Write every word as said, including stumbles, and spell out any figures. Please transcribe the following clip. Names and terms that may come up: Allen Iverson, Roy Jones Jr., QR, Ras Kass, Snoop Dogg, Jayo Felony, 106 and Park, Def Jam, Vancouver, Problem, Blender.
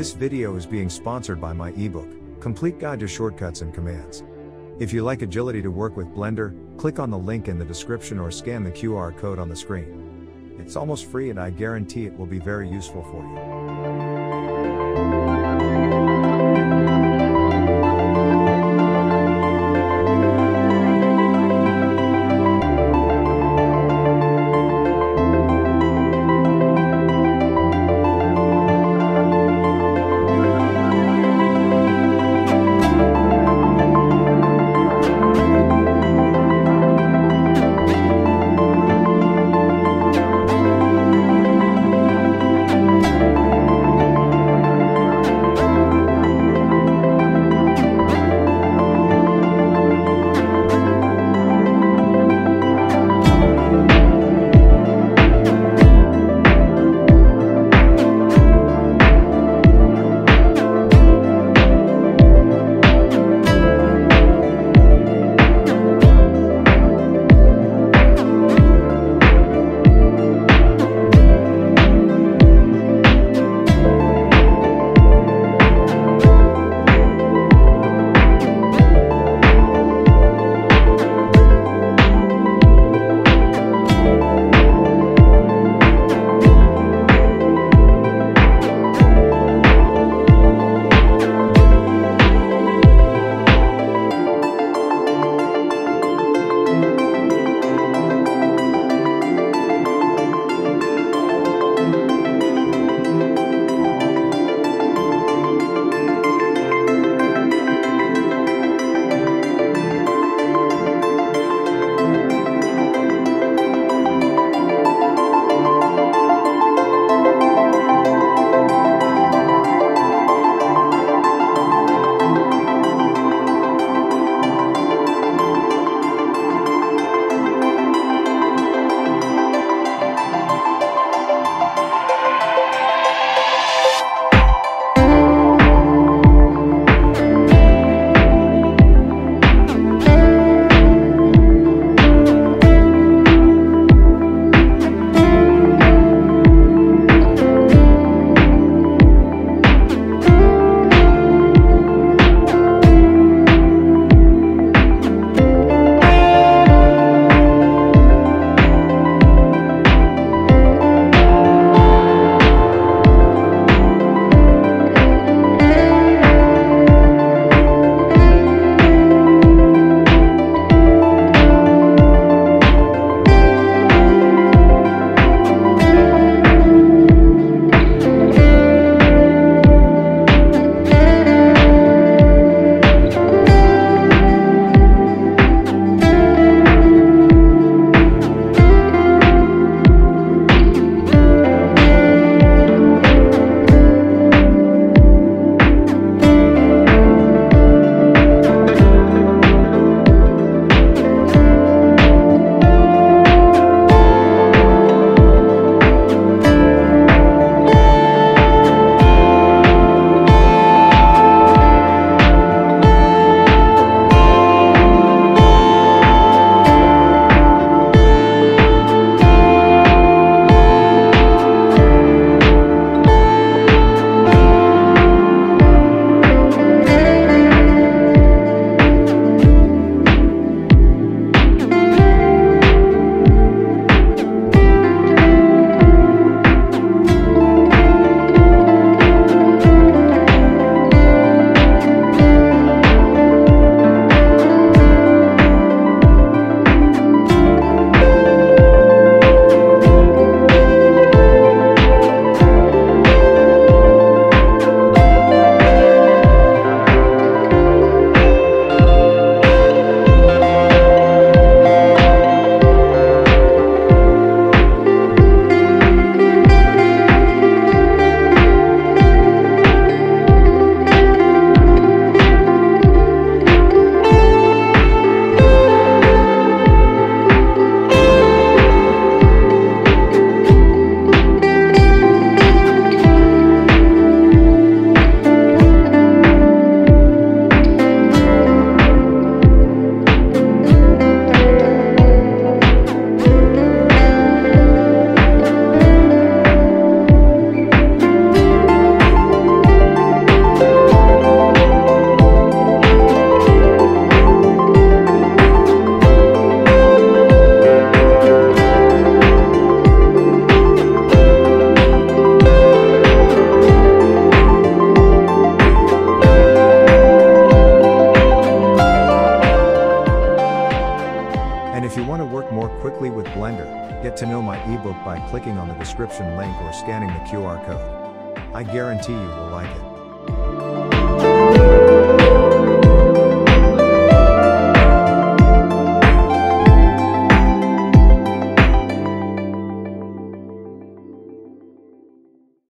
This video is being sponsored by my ebook, Complete Guide to Shortcuts and Commands. If you like agility to work with Blender, click on the link in the description or scan the Q R code on the screen. It's almost free and I guarantee it will be very useful for you. Blender, get to know my ebook by clicking on the description link or scanning the Q R code. I guarantee you will like it.